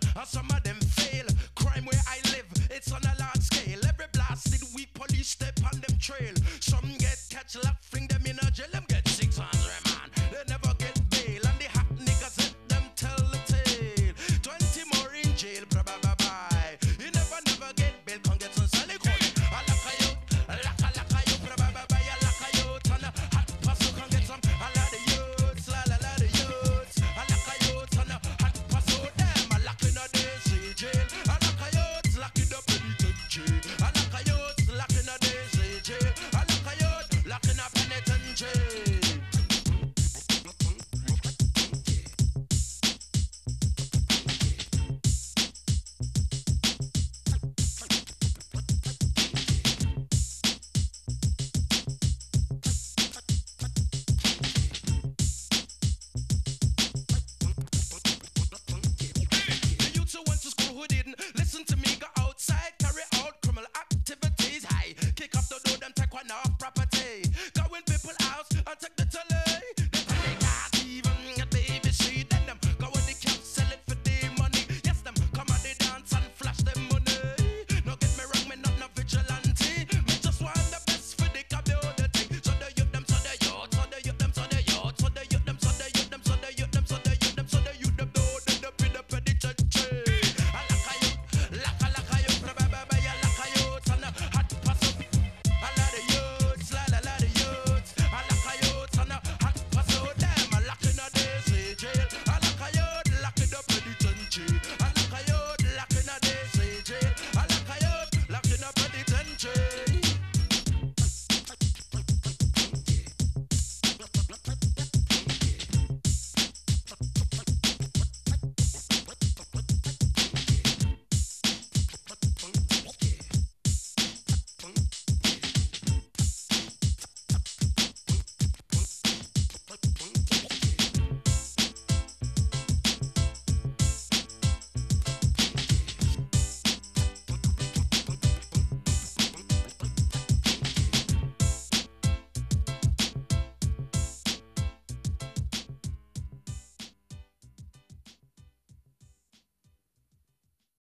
prison, and some of them fail. Crime where I live, it's on a large scale. Every blasted week, police step on them trail. Some get catch locked, fling them in a jail.